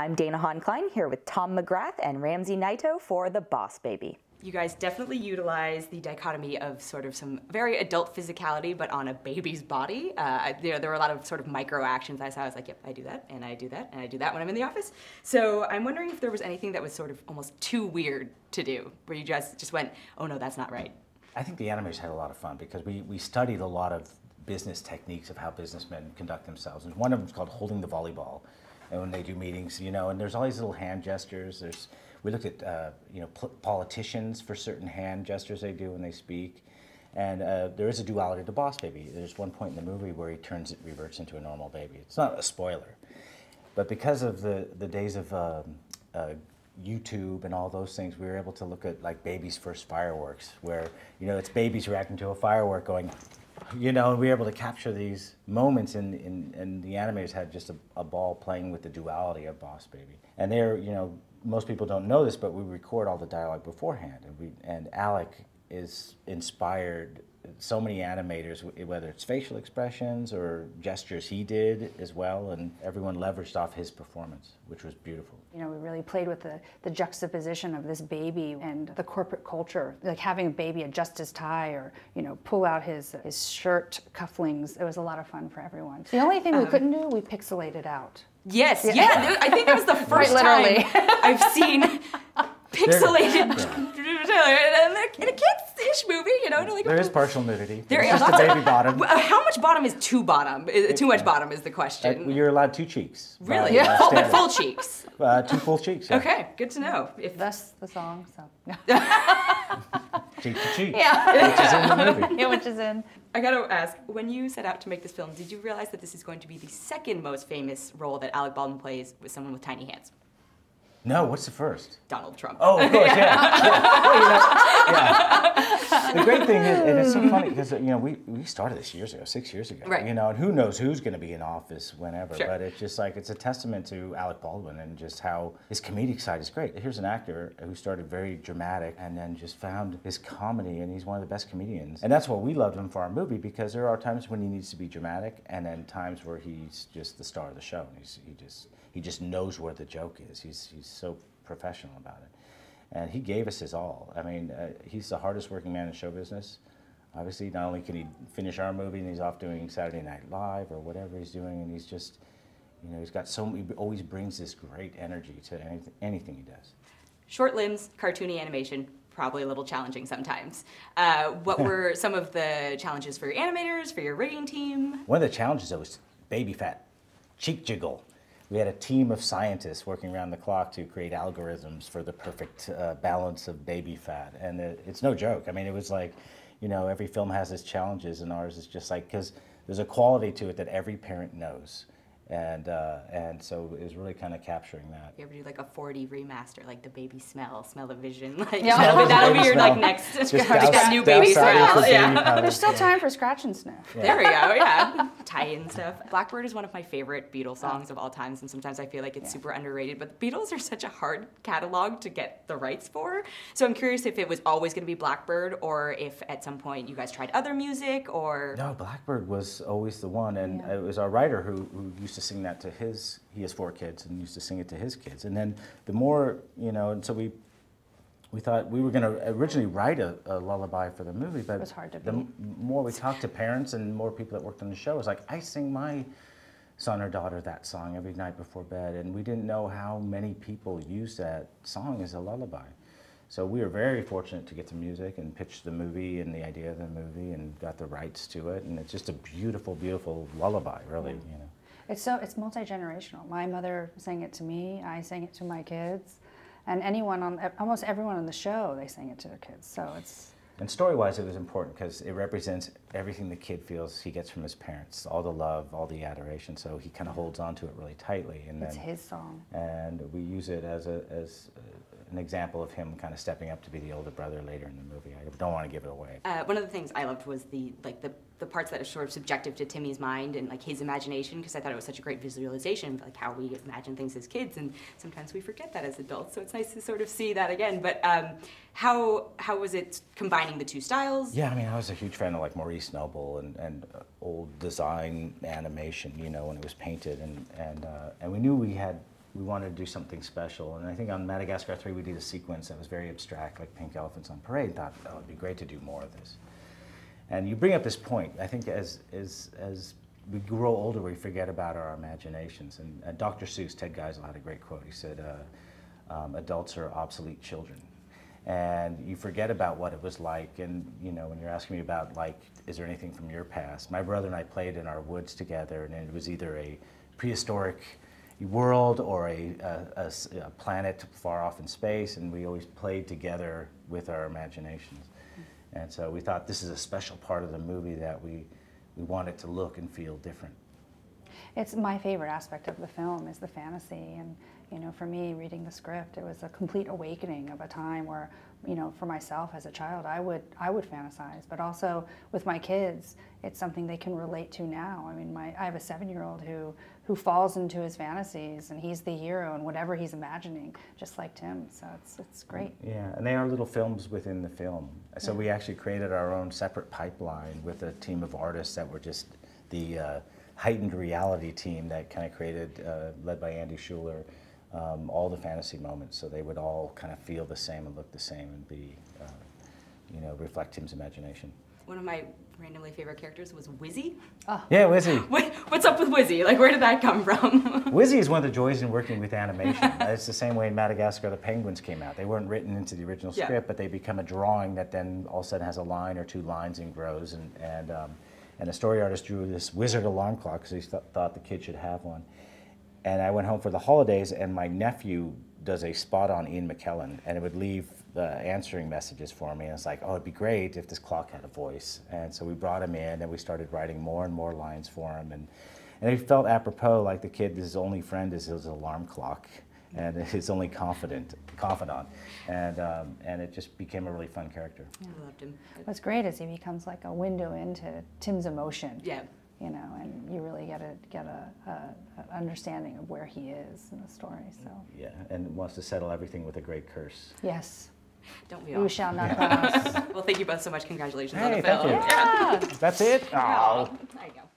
I'm Dana Hahn Klein here with Tom McGrath and Ramsey Naito for The Boss Baby. You guys definitely utilize the dichotomy of sort of some very adult physicality, but on a baby's body. There were a lot of sort of micro actions I saw. I was like, yep, I do that, and I do that, and I do that when I'm in the office. So I'm wondering if there was anything that was sort of almost too weird to do, where you just went, oh no, that's not right. I think the animators had a lot of fun because we studied a lot of business techniques of how businessmen conduct themselves. And one of them is called holding the volleyball. And when they do meetings, you know, and there's all these little hand gestures. We looked at, you know, politicians for certain hand gestures they do when they speak. And there is a duality to Boss Baby. There's one point in the movie where he reverts into a normal baby. It's not a spoiler. But because of the days of YouTube and all those things, we were able to look at, like, babies' first fireworks, where, you know, it's babies reacting to a firework going, you know, and we were able to capture these moments, and the animators had just a ball playing with the duality of Boss Baby. And they're, you know, most people don't know this, but we record all the dialogue beforehand, and Alec is inspired so many animators, whether it's facial expressions or gestures he did as well, and everyone leveraged off his performance, which was beautiful. You know, we really played with the juxtaposition of this baby and the corporate culture, like having a baby adjust his tie or, you know, pull out his shirt cufflings. It was a lot of fun for everyone. The only thing we couldn't do, we pixelated out. Yes, yeah, I think that was the first time I've seen pixelated in a kids-ish movie, you know? Like, there is partial nudity. There is just a baby bottom. How much bottom is too bottom? Too much bottom is the question. You're allowed 2 cheeks. Really? Yeah. Full cheeks. 2 full cheeks. Yeah. Okay, good to know. If that's the song, so. Cheek to cheek. Yeah. Which is in the movie. Yeah, which is in. I gotta ask, when you set out to make this film, did you realize that this is going to be the second most famous role that Alec Baldwin plays with someone with tiny hands? No, what's the first? Donald Trump. Oh, of course, yeah. Yeah. The great thing is, and it's so funny because, you know, we started this years ago, 6 years ago. Right. You know, and who knows who's going to be in office whenever. Sure. But it's just like, it's a testament to Alec Baldwin and just how his comedic side is great. Here's an actor who started very dramatic and then just found his comedy, and he's one of the best comedians. And that's why we loved him for our movie, because there are times when he needs to be dramatic and then times where he's just the star of the show. And he just knows where the joke is. He's so professional about it. And he gave us his all. I mean, he's the hardest working man in show business. Obviously, not only can he finish our movie, and he's off doing Saturday Night Live or whatever he's doing, and he's just, you know, he's got so many, he always brings this great energy to anything he does. Short limbs, cartoony animation, probably a little challenging sometimes. What were some of the challenges for your animators, for your rigging team? One of the challenges, though, was baby fat, cheek jiggle. We had a team of scientists working around the clock to create algorithms for the perfect balance of baby fat. And it's no joke. I mean, it was like, you know, every film has its challenges, and ours is just like, because there's a quality to it that every parent knows. And so it was really kind of capturing that. You ever do like a 4D remaster, like the baby smell the vision? Like, yeah. That'll be your like next that new baby smell. Yeah. There's still time for scratch and sniff. Yeah. There we go, yeah. Tie-in stuff. Blackbird is one of my favorite Beatles songs of all time, and sometimes I feel like it's super underrated, but the Beatles are such a hard catalog to get the rights for. So I'm curious if it was always going to be Blackbird, or if at some point you guys tried other music, or... No, Blackbird was always the one, and it was our writer who used to sing that to his, he has 4 kids, and used to sing it to his kids. And then the more, you know, and so we thought we were going to originally write a lullaby for the movie, but it was hard to the more we talked to parents and more people that worked on the show, it was like, I sing my son or daughter that song every night before bed, and we didn't know how many people use that song as a lullaby. So we were very fortunate to get the music and pitch the movie and the idea of the movie and got the rights to it, and it's just a beautiful, beautiful lullaby, really, you know. It's multi-generational. My mother sang it to me, I sang it to my kids, and almost everyone on the show, they sang it to their kids, so it's... And story-wise, it was important because it represents everything the kid feels he gets from his parents, all the love, all the adoration, so he kind of holds on to it really tightly. And it's his song. And we use it as an example of him kind of stepping up to be the older brother later in the movie. I don't want to give it away. One of the things I loved was the parts that are sort of subjective to Timmy's mind and like his imagination, because I thought it was such a great visualization of like how we imagine things as kids, and sometimes we forget that as adults, so it's nice to sort of see that again. But how was it combining the 2 styles? Yeah, I mean, I was a huge fan of like Maurice Noble and old design animation, you know, when it was painted, and we knew we had we wanted to do something special. And I think on Madagascar 3 we did a sequence that was very abstract, like Pink Elephants on Parade. Thought, oh, it'd be great to do more of this. And you bring up this point. I think as we grow older, we forget about our imaginations. And Dr. Seuss, Ted Geisel, had a great quote. He said, adults are obsolete children. And you forget about what it was like. And, you know, when you're asking me about, like, is there anything from your past? My brother and I played in our woods together, and it was either a prehistoric world or a planet far off in space, and we always played together with our imaginations. And so we thought this is a special part of the movie that we want it to look and feel different. It's my favorite aspect of the film is the fantasy, and you know, for me, reading the script, it was a complete awakening of a time where, you know, for myself as a child, I would fantasize, but also with my kids, it's something they can relate to now. I mean, I have a 7-year-old who falls into his fantasies, and he's the hero in whatever he's imagining, just like Tim. So it's great. Yeah, and they are little films within the film. So we actually created our own separate pipeline with a team of artists that were just the heightened reality team that kind of created, led by Andy Schuller, all the fantasy moments, so they would all kind of feel the same and look the same and be, you know, reflect Tim's imagination. One of my randomly favorite characters was Wizzy. Oh. Yeah, Wizzy. What's up with Wizzy? Like, where did that come from? Wizzy is one of the joys in working with animation. It's the same way in Madagascar the penguins came out. They weren't written into the original script, but they become a drawing that then all of a sudden has a line or two lines and grows. And a story artist drew this wizard alarm clock because he thought the kid should have one. And I went home for the holidays, and my nephew does a spot on Ian McKellen, and it would leave the answering messages for me. And it's like, oh, it'd be great if this clock had a voice. And so we brought him in, and we started writing more and more lines for him. And it felt apropos, like the kid, his only friend is his alarm clock, and his only confidant. And it just became a really fun character. Yeah. I loved him. What's great is he becomes like a window into Tim's emotion. Yeah. You know, and you really get an understanding of where he is in the story. So yeah, and wants to settle everything with a great curse. Yes, don't we all? We shall not cross. Well, thank you both so much. Congratulations on the film. Thank you. Yeah. That's it. Oh. There you go.